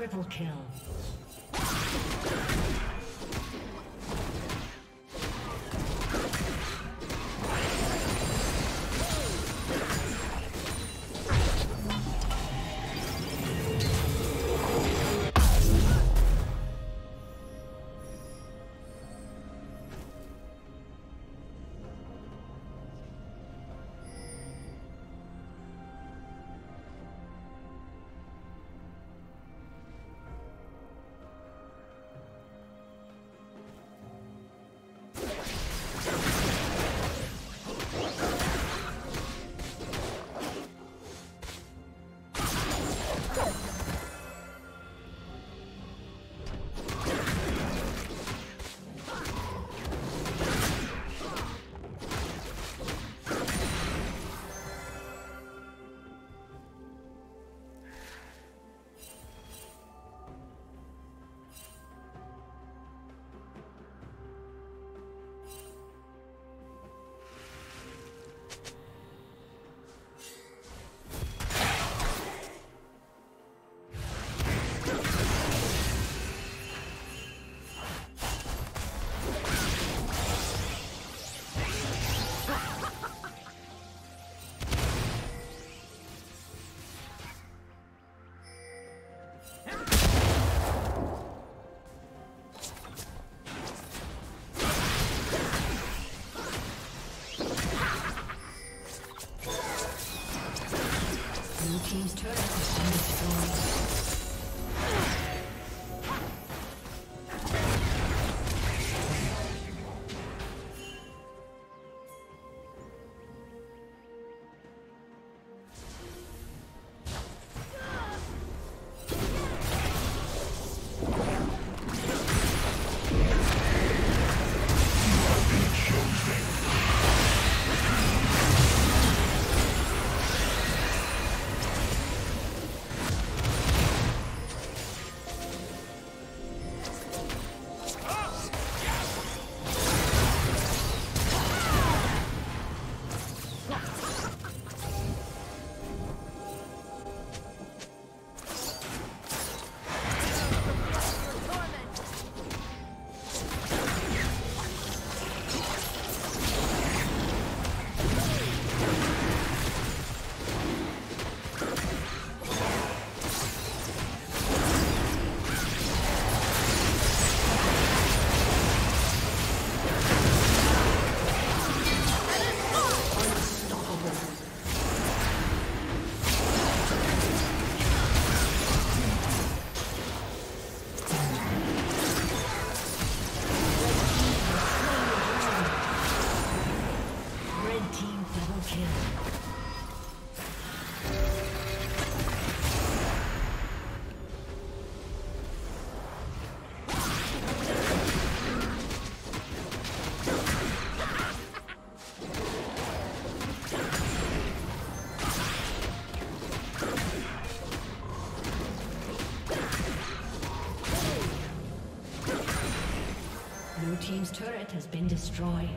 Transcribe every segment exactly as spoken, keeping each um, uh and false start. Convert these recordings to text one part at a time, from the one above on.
Triple kill. James' turret has been destroyed.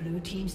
Blue team's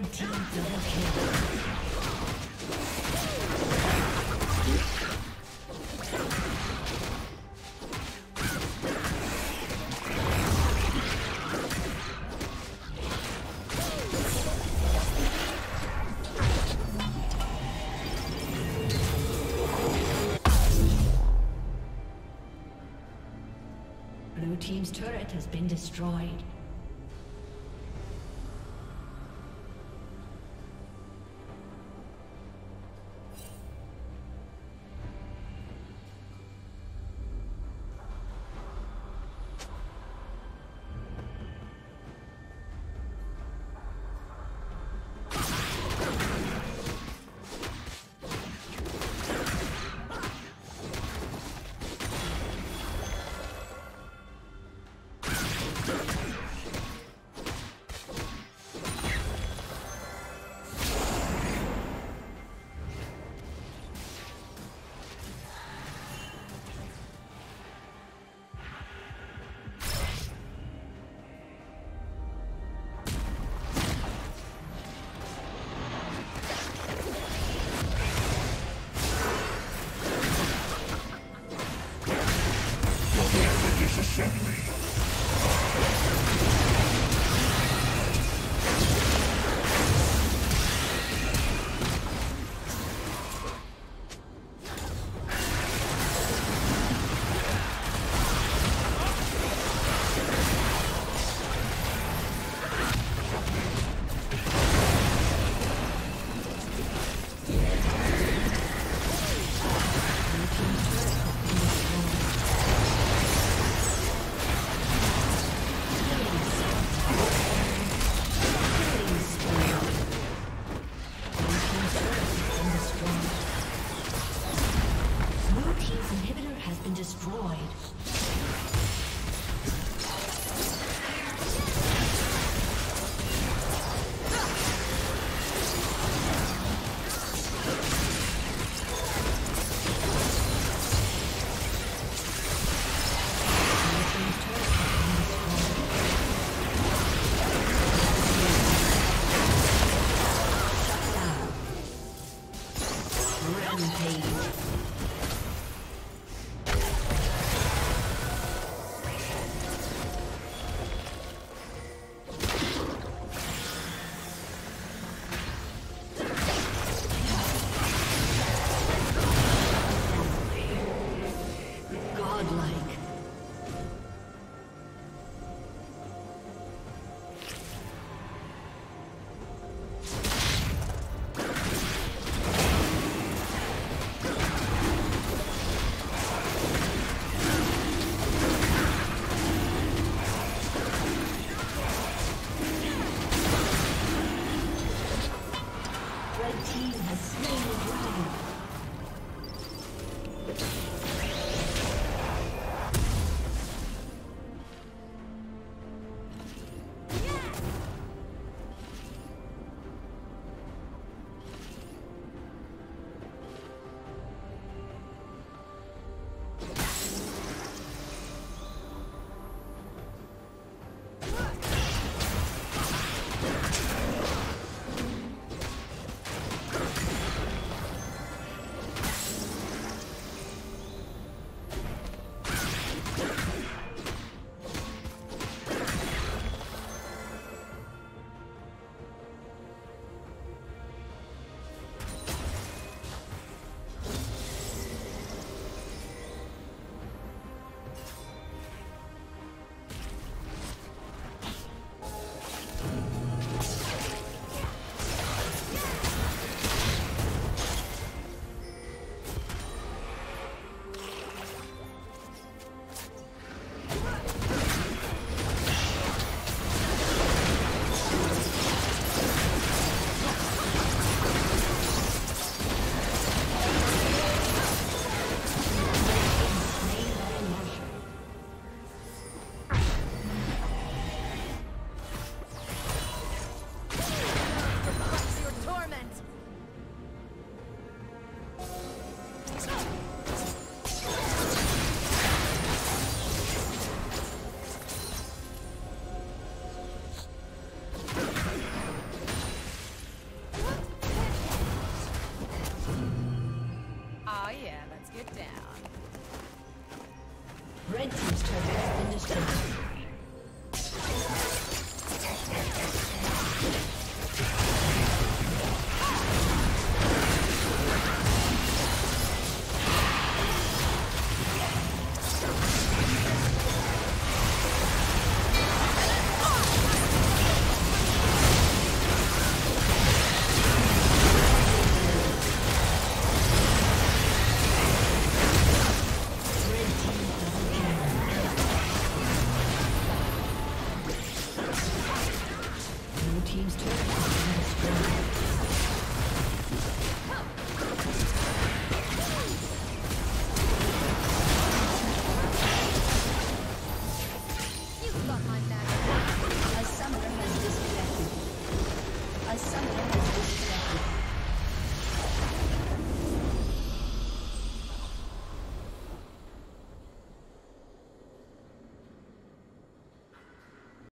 Red team double kill. Blue team's turret has been destroyed. Oh yeah, let's get down. Red team's turret has been destroyed. Team's turret has been destroyed.